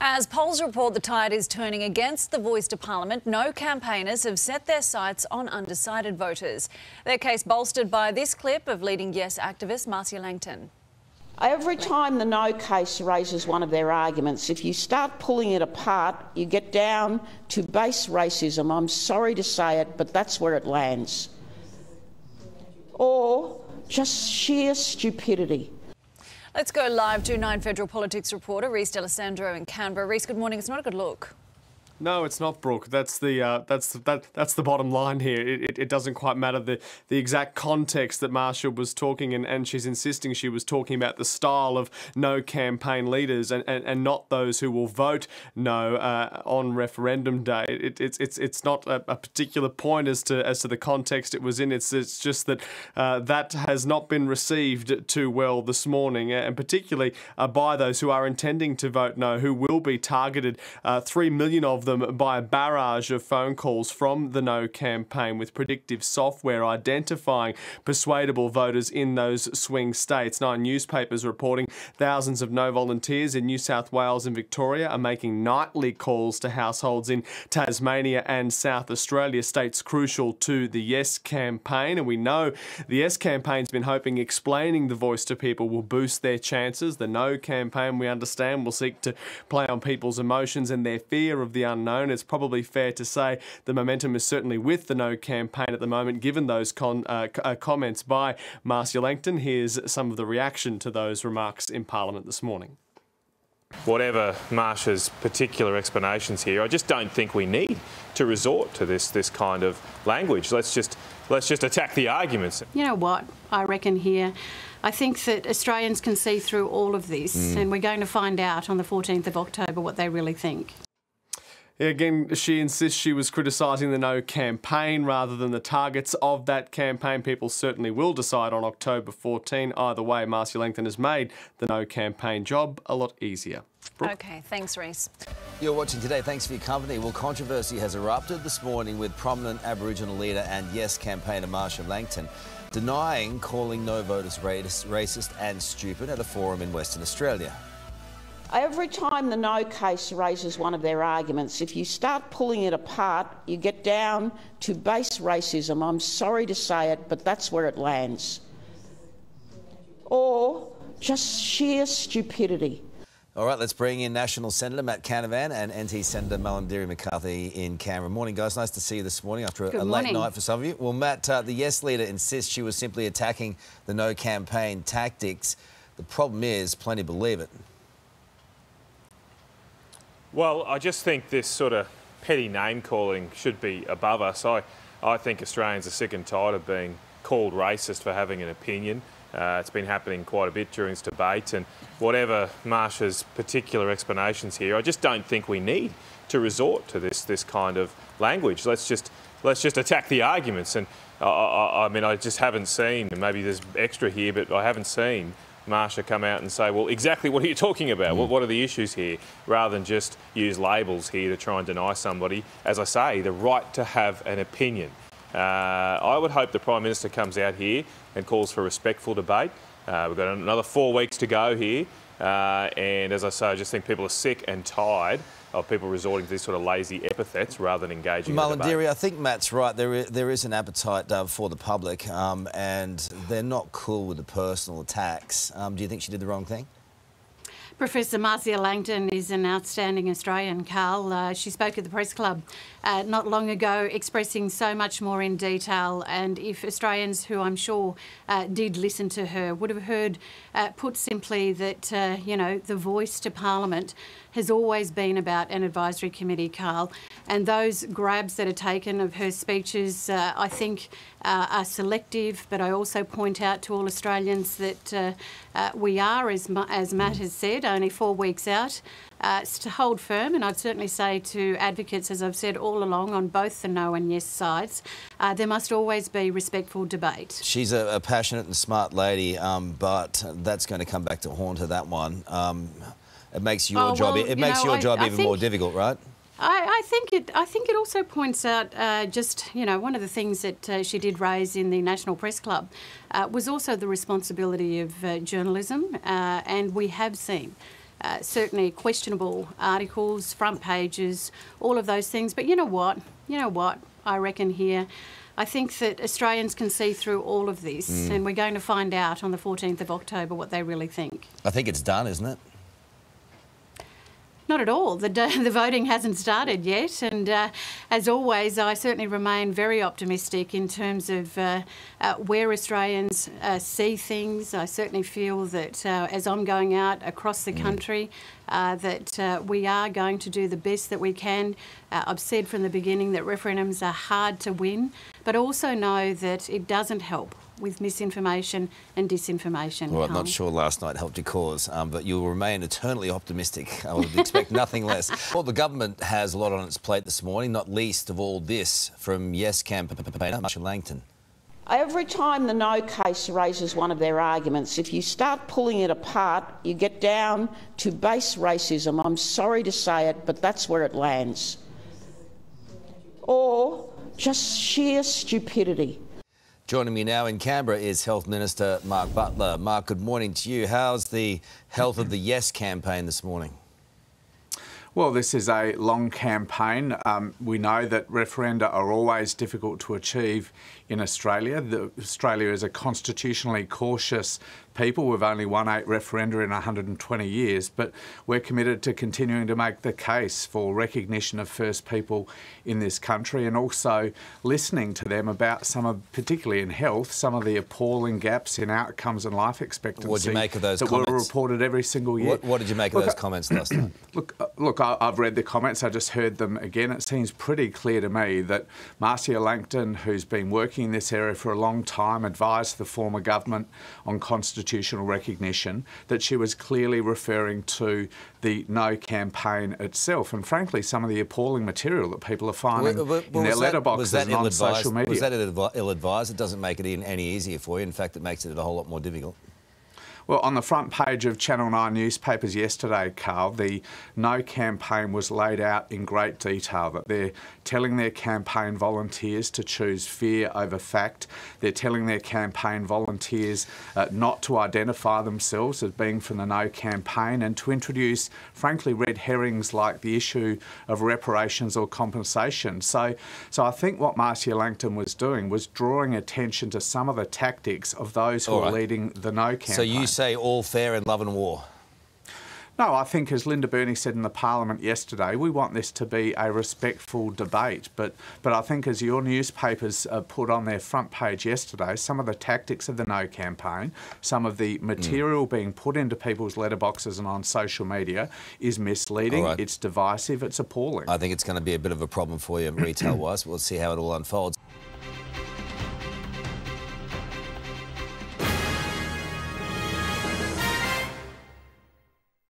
As polls report the tide is turning against the Voice to Parliament, no campaigners have set their sights on undecided voters. Their case bolstered by this clip of leading Yes activist Marcia Langton. Every time the no case raises one of their arguments, if you start pulling it apart, you get down to base racism. I'm sorry to say it, but that's where it lands. Or just sheer stupidity. Let's go live to 9 Federal Politics reporter Rhys D'Alessandro in Canberra. Rhys, good morning. It's not a good look. No, it's not, Brooke. That's the bottom line here. It doesn't quite matter the exact context that Marcia was talking and she's insisting she was talking about the style of no campaign leaders and not those who will vote no on referendum day. It's not a particular point as to the context it was in. It's just that that has not been received too well this morning, and particularly by those who are intending to vote no, who will be targeted. 3 million of them by a barrage of phone calls from the No campaign, with predictive software identifying persuadable voters in those swing states. 9 newspapers reporting thousands of No volunteers in New South Wales and Victoria are making nightly calls to households in Tasmania and South Australia, states crucial to the Yes campaign. And we know the Yes campaign's been hoping explaining the Voice to people will boost their chances. The No campaign, we understand, will seek to play on people's emotions and their fear of the unknown. It's probably fair to say the momentum is certainly with the No campaign at the moment, given those comments by Marcia Langton. Here's some of the reaction to those remarks in Parliament this morning. Whatever Marcia's particular explanations here, I just don't think we need to resort to this kind of language. Let's just attack the arguments. You know what I reckon here? I think that Australians can see through all of this, and we're going to find out on the 14th of October what they really think. Again, she insists she was criticising the No campaign rather than the targets of that campaign. People certainly will decide on October 14. Either way, Marcia Langton has made the No campaign job a lot easier. Brooke? OK, thanks, Rhys. You're watching Today. Thanks for your company. Well, controversy has erupted this morning with prominent Aboriginal leader and Yes campaigner Marcia Langton denying calling No voters racist and stupid at a forum in Western Australia. Every time the No case raises one of their arguments, if you start pulling it apart, you get down to base racism. I'm sorry to say it, but that's where it lands. Or just sheer stupidity. All right, let's bring in National Senator Matt Canavan and NT Senator Malandarri McCarthy in Canberra. Morning, guys. Nice to see you this morning after a late night for some of you. Well, Matt, the Yes leader insists she was simply attacking the No campaign tactics. The problem is plenty believe it. Well, I just think this sort of petty name-calling should be above us. I think Australians are sick and tired of being called racist for having an opinion. It's been happening quite a bit during this debate, and whatever Marcia's particular explanations here, I just don't think we need to resort to this kind of language. Let's just attack the arguments. And I mean, I just haven't seen, and maybe there's extra here, but I haven't seen Marcia come out and say, well, exactly what are you talking about? What are the issues here? Rather than just use labels here to try and deny somebody, as I say, the right to have an opinion. I would hope the Prime Minister comes out here and calls for respectful debate. We've got another 4 weeks to go here. And as I say, I just think people are sick and tired of people resorting to these sort of lazy epithets rather than engaging in the debate. I think Matt's right. There is an appetite for the public, and they're not cool with the personal attacks. Do you think she did the wrong thing? Professor Marcia Langton is an outstanding Australian, Carl. She spoke at the press club not long ago, expressing so much more in detail, and if Australians, who I'm sure did listen to her, would have heard put simply that, you know, the Voice to Parliament has always been about an advisory committee, Carl, and those grabs that are taken of her speeches, I think, are selective, but I also point out to all Australians that we are, as Matt has said, only 4 weeks out, to hold firm, and I'd certainly say to advocates, as I've said all along, on both the No and Yes sides, there must always be respectful debate. She's a passionate and smart lady, but that's going to come back to haunt her, that one. It makes your job even more difficult, right? I think it also points out just, you know, one of the things that she did raise in the National Press Club was also the responsibility of journalism, and we have seen certainly questionable articles, front pages, all of those things. But you know what, I reckon here, I think that Australians can see through all of this, and we're going to find out on the 14th of October what they really think. I think it's done, isn't it? Not at all. The voting hasn't started yet, and as always, I certainly remain very optimistic in terms of where Australians see things. I certainly feel that as I'm going out across the country, that we are going to do the best that we can. I've said from the beginning that referendums are hard to win, but also know that it doesn't help with misinformation and disinformation. Well, I'm not sure last night helped your cause, but you'll remain eternally optimistic. I would expect nothing less. Well, the government has a lot on its plate this morning, not least of all this from Yes campaigner Marcia Langton. Every time the no case raises one of their arguments, if you start pulling it apart, you get down to base racism. I'm sorry to say it, but that's where it lands. Or just sheer stupidity. Joining me now in Canberra is Health Minister Mark Butler. Mark, good morning to you. How's the health of the Yes campaign this morning? Well, this is a long campaign. We know that referenda are always difficult to achieve in Australia. Australia is a constitutionally cautious people. We've only won 8 referenda in 120 years, but we're committed to continuing to make the case for recognition of First People in this country and also listening to them about some of, particularly in health, some of the appalling gaps in outcomes and life expectancy. What did you make of those comments? That were reported every single year. What did you make of those comments last night? Look, I've read the comments. I just heard them again. It seems pretty clear to me that Marcia Langton, who's been working in this area for a long time, advised the former government on constitutional recognition, that she was clearly referring to the No campaign itself, and frankly some of the appalling material that people are finding in their letterboxes and on social media. Was that ill-advised? It doesn't make it any easier for you. In fact, it makes it a whole lot more difficult. Well, on the front page of Channel 9 newspapers yesterday, Carl, the No campaign was laid out in great detail, that they're telling their campaign volunteers to choose fear over fact. They're telling their campaign volunteers not to identify themselves as being from the No campaign and to introduce, frankly, red herrings like the issue of reparations or compensation. So I think what Marcia Langton was doing was drawing attention to some of the tactics of those who are leading the No campaign. So you say all fair in love and war? No, I think as Linda Burney said in the Parliament yesterday, we want this to be a respectful debate. But I think as your newspapers put on their front page yesterday, some of the tactics of the No campaign, some of the material being put into people's letterboxes and on social media is misleading, it's divisive, it's appalling. I think it's going to be a bit of a problem for you retail-wise. We'll see how it all unfolds.